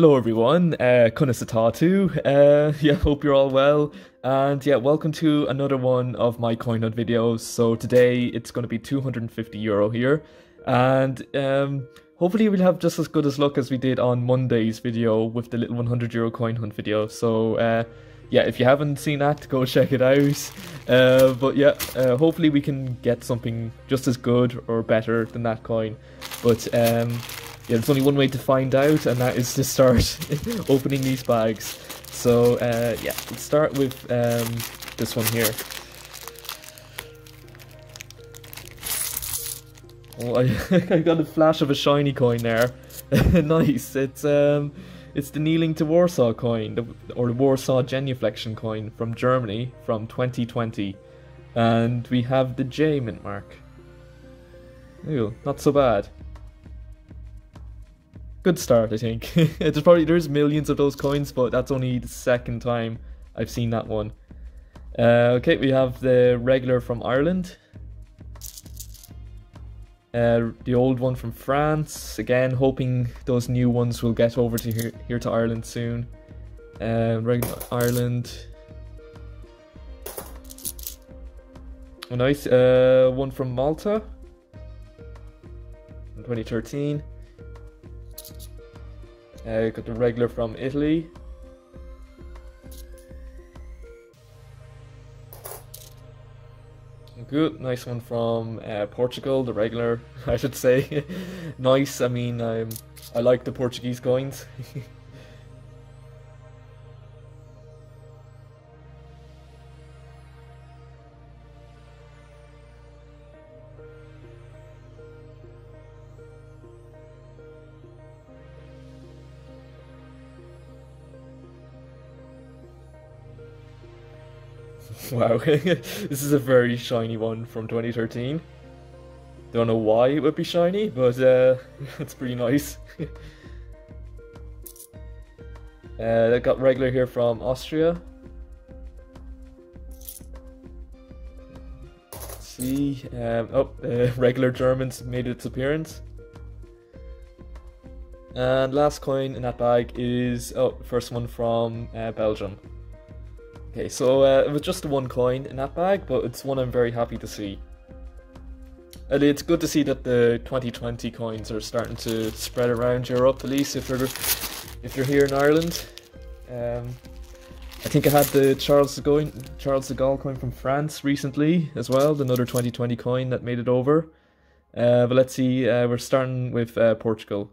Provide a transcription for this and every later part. Hello everyone, Kunisatatu, yeah, hope you're all well, and yeah, welcome to another one of my CoinNote videos. So today it's going to be €250 here, and hopefully we'll have just as good as luck as we did on Monday's video with the little €100 coin hunt video. So yeah, if you haven't seen that, go check it out, but yeah, hopefully we can get something just as good or better than that coin. But yeah, there's only one way to find out, and that is to start opening these bags. So yeah, let's start with this one here. Oh, I got a flash of a shiny coin there. Nice. It's the Kneeling to Warsaw coin, or the Warsaw Genuflection coin from Germany from 2020, and we have the J mint mark. Ooh, not so bad. Good start, I think. there's millions of those coins, but that's only the second time I've seen that one. Okay, we have the regular from Ireland. The old one from France. Again, hoping those new ones will get over to here to Ireland soon. Regular Ireland. A nice one from Malta. In 2013. Got the regular from Italy. Good, nice one from Portugal, the regular, I should say. Nice, I mean, I like the Portuguese coins. Wow, this is a very shiny one from 2013. Don't know why it would be shiny, but it's pretty nice. That got regular here from Austria. Let's see, regular Germans made its appearance. And last coin in that bag is, oh, first one from Belgium. Okay, so it was just the one coin in that bag, but it's one I'm very happy to see. And it's good to see that the 2020 coins are starting to spread around Europe, at least if you're here in Ireland. I think I had the Charles de Gaulle coin from France recently as well, another 2020 coin that made it over. But let's see, we're starting with Portugal.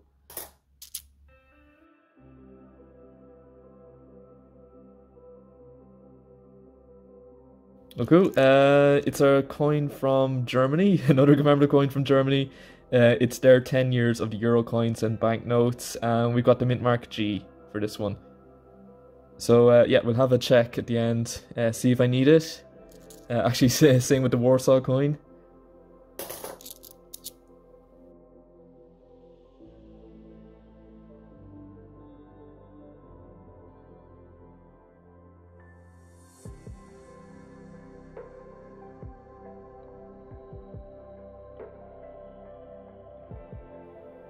Okay, it's a coin from Germany, another commemorative coin from Germany. It's their 10 years of the euro coins and banknotes, and we've got the mint mark G for this one. So yeah, we'll have a check at the end, see if I need it. Actually, same with the Warsaw coin.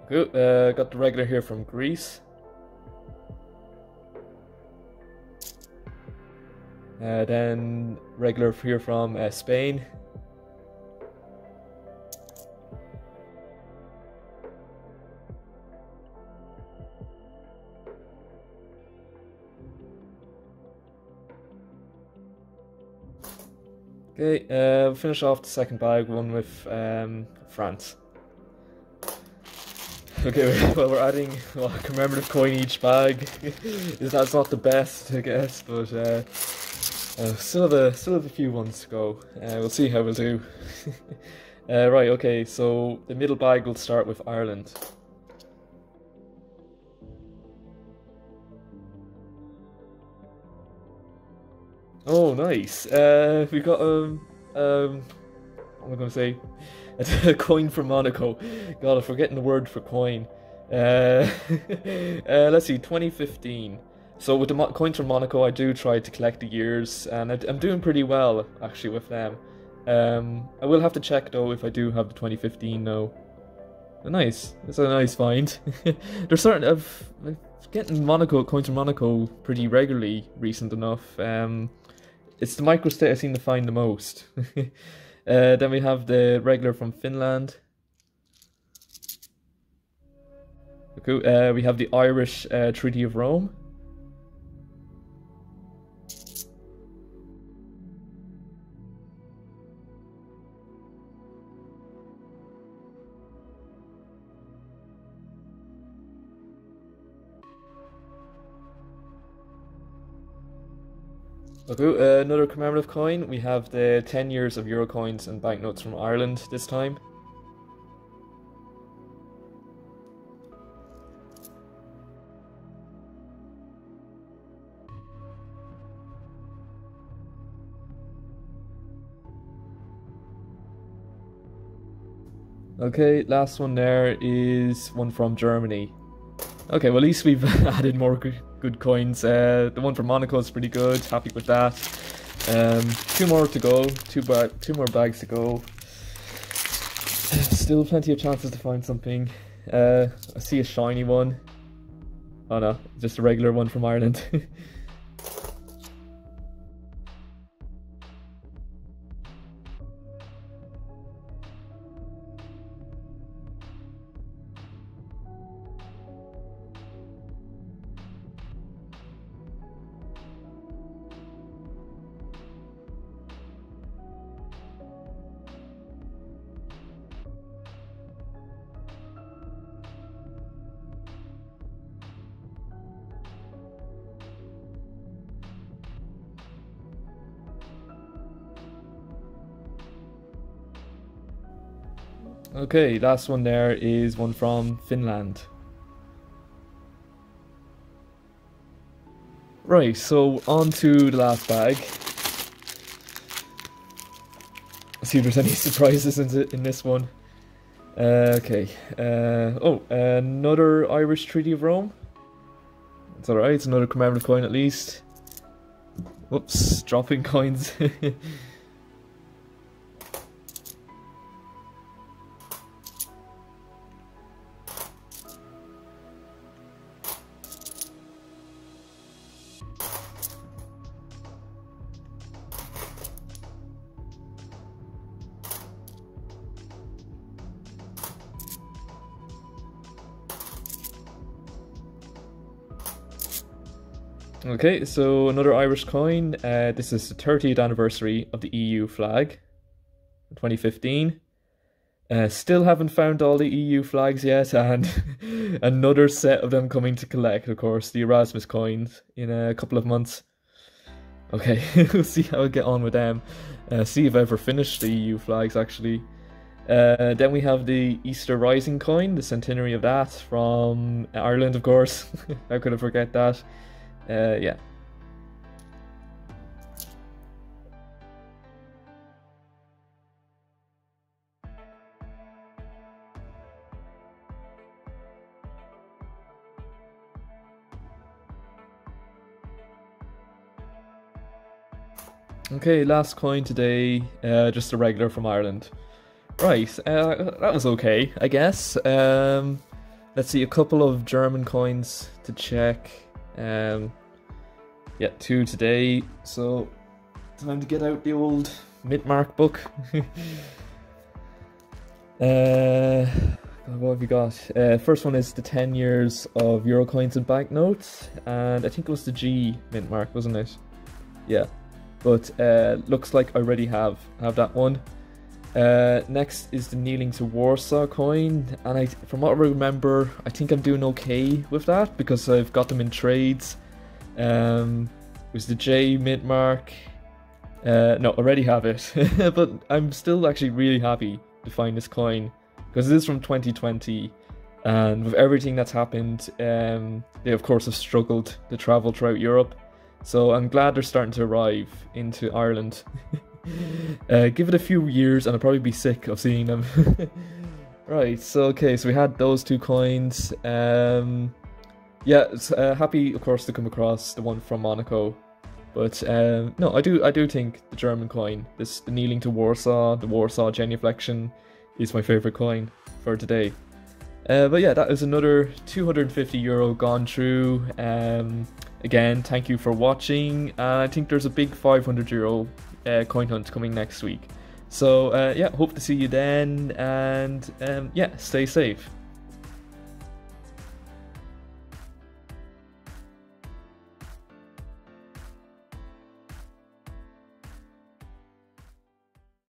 Good, got the regular here from Greece. Then regular here from Spain. Okay, we'll finish off the second bag, one with France. Okay, well, we're adding a commemorative coin each bag. That's not the best, I guess, but still have a few ones to go. We'll see how we'll do. Right, okay, so the middle bag will start with Ireland. Oh, nice. We've got what am I going to say? A coin from Monaco. God, I'm forgetting the word for coin. Let's see, 2015. So with the coins from Monaco, I do try to collect the years, and I'm doing pretty well, actually, with them. I will have to check, though, if I do have the 2015 now. Nice. That's a nice find. There's certain... I've getting Monaco, going to Monaco pretty regularly recent enough. It's the microstate I seem to find the most. Then we have the regular from Finland. Cool. We have the Irish Treaty of Rome. Okay, another commemorative coin. We have the 10 years of euro coins and banknotes from Ireland this time. Okay, last one there is one from Germany. Okay, well at least we've added more good coins. The one from Monaco is pretty good, happy with that. Two more to go, two more bags to go. Still plenty of chances to find something. I see a shiny one. Oh no, just a regular one from Ireland. Okay, last one there is one from Finland. Right, so on to the last bag. Let's see if there's any surprises in this one. Okay, oh, another Irish Treaty of Rome. It's alright, it's another commemorative coin at least. Whoops, dropping coins. Okay, so another Irish coin. This is the 30th anniversary of the EU flag, 2015. Still haven't found all the EU flags yet, and another set of them coming to collect, of course, the Erasmus coins in a couple of months. Okay, we'll see how I get on with them. See if I ever finish the EU flags, actually. Then we have the Easter Rising coin, the centenary of that, from Ireland, of course. How could I forget that? Yeah. Okay, last coin today, just a regular from Ireland. Right, that was okay, I guess. Let's see, a couple of German coins to check. Yeah, two today, so time to get out the old Mitmark book. What have we got? First one is the 10 years of euro coins and banknotes, and I think it was the G Mitmark, wasn't it? Yeah, but looks like I already have that one. Next is the Kneeling to Warsaw coin, and from what I remember, I think I'm doing okay with that because I've got them in trades. It was the J Mitmark. No, already have it, but I'm still actually really happy to find this coin because it is from 2020, and with everything that's happened, they of course have struggled to travel throughout Europe. So I'm glad they're starting to arrive into Ireland. Give it a few years and I'll probably be sick of seeing them. Right, so okay, so we had those two coins. Yeah, happy of course to come across the one from Monaco, but no, I do think the German coin, the Kneeling to Warsaw, the Warsaw Genuflection, is my favorite coin for today. But yeah, that is another €250 gone through. Again, thank you for watching. I think there's a big €500 coin hunt coming next week. So yeah, hope to see you then, and yeah, stay safe.